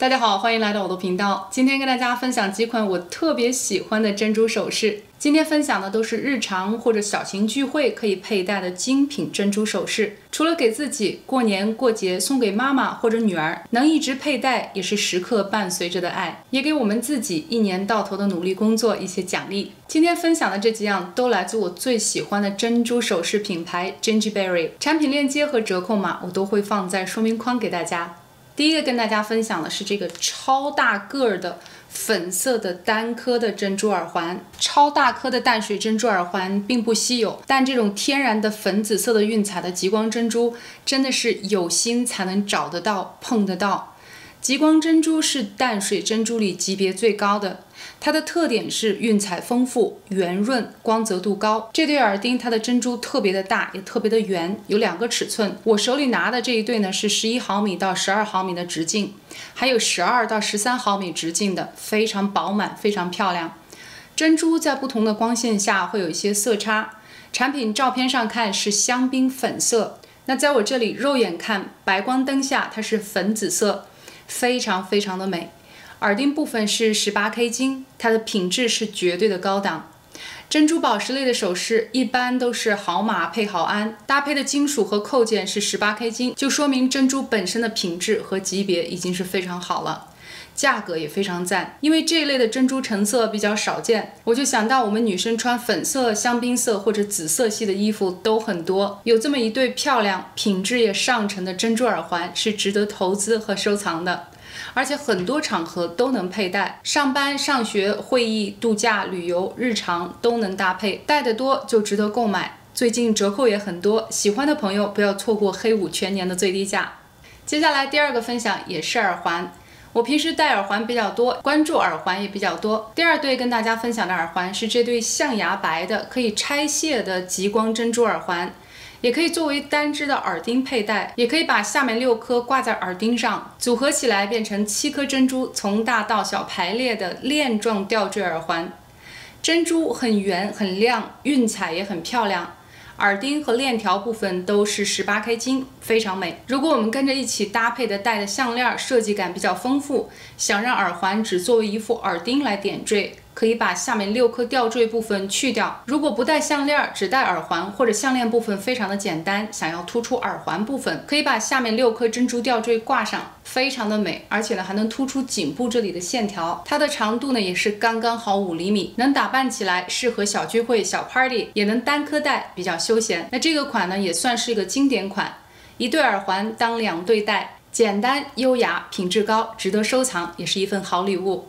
大家好，欢迎来到我的频道。今天跟大家分享几款我特别喜欢的珍珠首饰。今天分享的都是日常或者小型聚会可以佩戴的精品珍珠首饰。除了给自己，过年过节送给妈妈或者女儿，能一直佩戴也是时刻伴随着的爱，也给我们自己一年到头的努力工作一些奖励。今天分享的这几样都来自我最喜欢的珍珠首饰品牌 GingiBeri， 产品链接和折扣码我都会放在说明框给大家。 第一个跟大家分享的是这个超大个儿的粉色的单颗的珍珠耳环。超大颗的淡水珍珠耳环并不稀有，但这种天然的粉紫色的晕彩的极光珍珠，真的是有心才能找得到、碰得到。极光珍珠是淡水珍珠里级别最高的。 它的特点是晕彩丰富、圆润、光泽度高。这对耳钉它的珍珠特别的大，也特别的圆，有2个尺寸。我手里拿的这一对呢是11毫米到12毫米的直径，还有12到13毫米直径的，非常饱满，非常漂亮。珍珠在不同的光线下会有一些色差，产品照片上看是香槟粉色，那在我这里肉眼看白光灯下它是粉紫色，非常的美。 耳钉部分是18K 金，它的品质是绝对的高档。珍珠宝石类的首饰一般都是毫码配毫安，搭配的金属和扣件是18K 金，就说明珍珠本身的品质和级别已经是非常好了，价格也非常赞。因为这一类的珍珠成色比较少见，我就想到我们女生穿粉色、香槟色或者紫色系的衣服都很多，有这么一对漂亮、品质也上乘的珍珠耳环是值得投资和收藏的。 而且很多场合都能佩戴，上班、上学、会议、度假、旅游、日常都能搭配，戴得多就值得购买。最近折扣也很多，喜欢的朋友不要错过黑五全年的最低价。接下来第2个分享也是耳环，我平时戴耳环比较多，关注耳环也比较多。第2对跟大家分享的耳环是这对象牙白的可以拆卸的极光珍珠耳环。 也可以作为单只的耳钉佩戴，也可以把下面6颗挂在耳钉上，组合起来变成7颗珍珠，从大到小排列的链状吊坠耳环。珍珠很圆很亮，晕彩也很漂亮。耳钉和链条部分都是18K 金，非常美。如果我们跟着一起搭配的戴的项链，设计感比较丰富，想让耳环只作为一副耳钉来点缀。 可以把下面6颗吊坠部分去掉。如果不戴项链，只戴耳环或者项链部分非常的简单，想要突出耳环部分，可以把下面6颗珍珠吊坠挂上，非常的美，而且呢还能突出颈部这里的线条。它的长度呢也是刚刚好5厘米，能打扮起来，适合小聚会、小 party， 也能单颗戴，比较休闲。那这个款呢也算是一个经典款，一对耳环当2对戴，简单优雅，品质高，值得收藏，也是一份好礼物。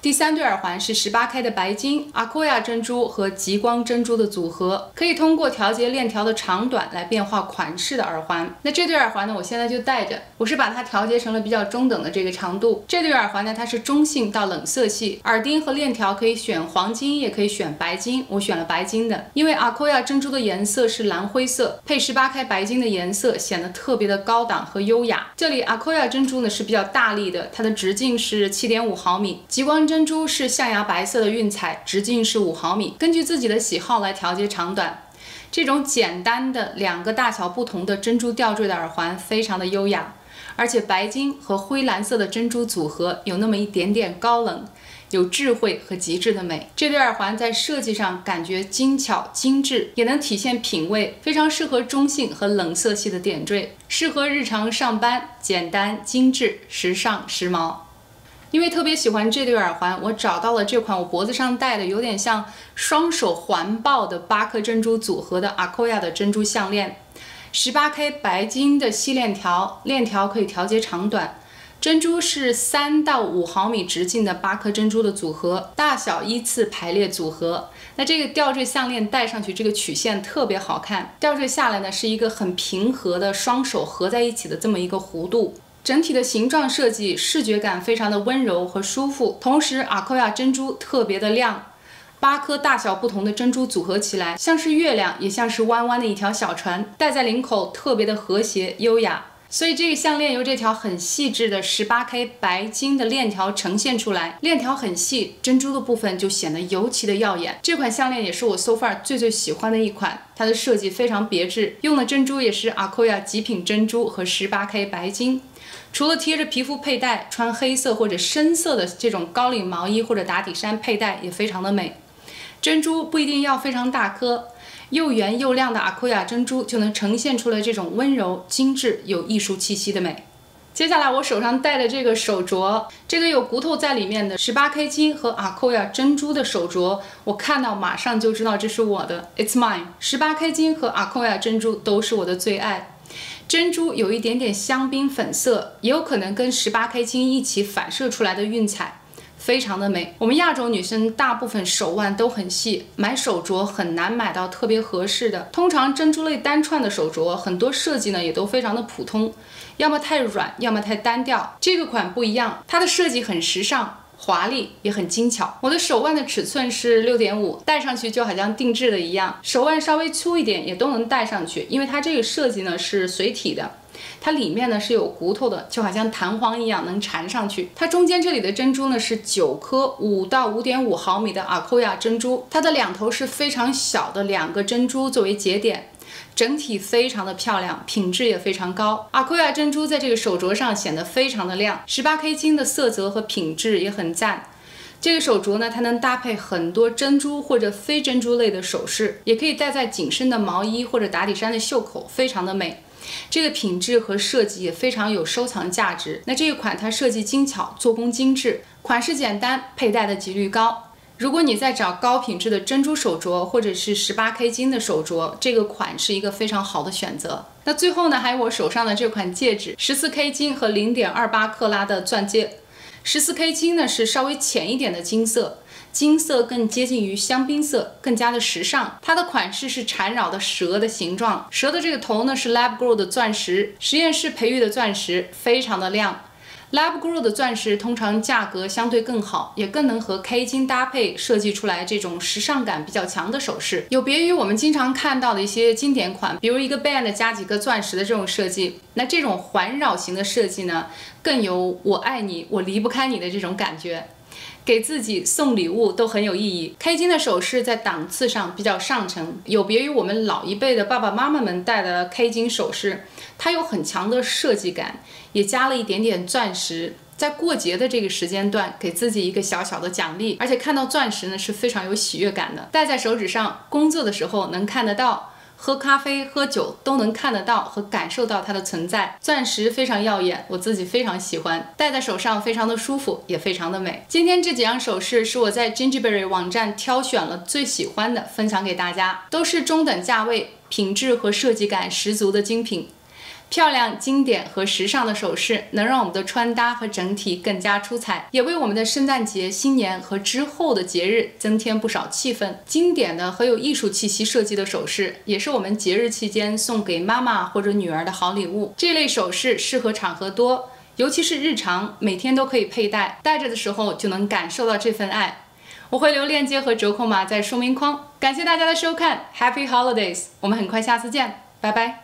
第3对耳环是18K 的白金、Akoya 珍珠和极光珍珠的组合，可以通过调节链条的长短来变化款式的耳环。那这对耳环呢，我现在就戴着，我是把它调节成了比较中等的这个长度。这对耳环呢，它是中性到冷色系，耳钉和链条可以选黄金，也可以选白金。我选了白金的，因为 Akoya 珍珠的颜色是蓝灰色，配18K 白金的颜色显得特别的高档和优雅。这里 Akoya 珍珠呢是比较大粒的，它的直径是 7.5毫米，极光珍珠是象牙白色的晕彩，直径是5毫米，根据自己的喜好来调节长短。这种简单的2个大小不同的珍珠吊坠的耳环非常的优雅，而且白金和灰蓝色的珍珠组合有那么一点点高冷，有智慧和极致的美。这对耳环在设计上感觉精巧精致，也能体现品味，非常适合中性和冷色系的点缀，适合日常上班，简单精致，时尚时髦。 因为特别喜欢这对耳环，我找到了这款我脖子上戴的有点像双手环抱的8颗珍珠组合的 Akoya 的珍珠项链， 18K 白金的细链条，链条可以调节长短，珍珠是3到5毫米直径的8颗珍珠的组合，大小依次排列组合。那这个吊坠项链戴上去，这个曲线特别好看，吊坠下来呢是一个很平和的双手合在一起的这么一个弧度。 整体的形状设计，视觉感非常的温柔和舒服，同时 Akoya 珍珠特别的亮，8颗大小不同的珍珠组合起来，像是月亮，也像是弯弯的一条小船，戴在领口特别的和谐优雅。所以这个项链由这条很细致的18K 白金的链条呈现出来，链条很细，珍珠的部分就显得尤其的耀眼。这款项链也是我so far最喜欢的一款。 它的设计非常别致，用的珍珠也是 Akoya 极品珍珠和18K 白金，除了贴着皮肤佩戴，穿黑色或者深色的这种高领毛衣或者打底衫佩戴也非常的美。珍珠不一定要非常大颗，又圆又亮的Akoya珍珠就能呈现出来这种温柔、精致、有艺术气息的美。 接下来我手上戴的这个手镯，这个有骨头在里面的18K 金和Akoya珍珠的手镯，我看到马上就知道这是我的 ，It's mine。18K 金和Akoya珍珠都是我的最爱。珍珠有一点点香槟粉色，也有可能跟18K 金一起反射出来的晕彩，非常的美。我们亚洲女生大部分手腕都很细，买手镯很难买到特别合适的。通常珍珠类单串的手镯，很多设计呢也都非常的普通。 要么太软，要么太单调。这个款不一样，它的设计很时尚、华丽，也很精巧。我的手腕的尺寸是 6.5， 戴上去就好像定制的一样。手腕稍微粗一点也都能戴上去，因为它这个设计呢是随体的，它里面呢是有骨头的，就好像弹簧一样能缠上去。它中间这里的珍珠呢是9颗5到5.5毫米的Akoya珍珠，它的两头是非常小的2个珍珠作为节点。 整体非常的漂亮，品质也非常高。Akoya珍珠在这个手镯上显得非常的亮， 18K 金的色泽和品质也很赞。这个手镯呢，它能搭配很多珍珠或者非珍珠类的首饰，也可以戴在紧身的毛衣或者打底衫的袖口，非常的美。 这个品质和设计也非常有收藏价值。那这一款它设计精巧，做工精致，款式简单，佩戴的几率高。 如果你在找高品质的珍珠手镯，或者是18K 金的手镯，这个款是一个非常好的选择。那最后呢，还有我手上的这款戒指， 14K 金和 0.28 克拉的钻戒。14K 金呢是稍微浅一点的金色，金色更接近于香槟色，更加的时尚。它的款式是缠绕的蛇的形状，蛇的这个头呢是 Lab Grow 的钻石，实验室培育的钻石，非常的亮。 Lab Grow 的钻石通常价格相对更好，也更能和 K 金搭配，设计出来这种时尚感比较强的首饰，有别于我们经常看到的一些经典款，比如一个 band 加几个钻石的这种设计。那这种环绕型的设计呢，更有我爱你，我离不开你的这种感觉，给自己送礼物都很有意义。K 金的首饰在档次上比较上乘，有别于我们老一辈的爸爸妈妈们戴的 K 金首饰。 它有很强的设计感，也加了一点点钻石，在过节的这个时间段，给自己一个小小的奖励。而且看到钻石呢，是非常有喜悦感的，戴在手指上，工作的时候能看得到，喝咖啡、喝酒都能看得到和感受到它的存在。钻石非常耀眼，我自己非常喜欢，戴在手上非常的舒服，也非常的美。今天这几样首饰是我在 GingiBeri 网站挑选了最喜欢的，分享给大家，都是中等价位、品质和设计感十足的精品。 漂亮、经典和时尚的首饰，能让我们的穿搭和整体更加出彩，也为我们的圣诞节、新年和之后的节日增添不少气氛。经典的和有艺术气息设计的首饰，也是我们节日期间送给妈妈或者女儿的好礼物。这类首饰适合场合多，尤其是日常，每天都可以佩戴，戴着的时候就能感受到这份爱。我会留链接和折扣码在说明框。感谢大家的收看 ，Happy Holidays！ 我们很快下次见，拜拜。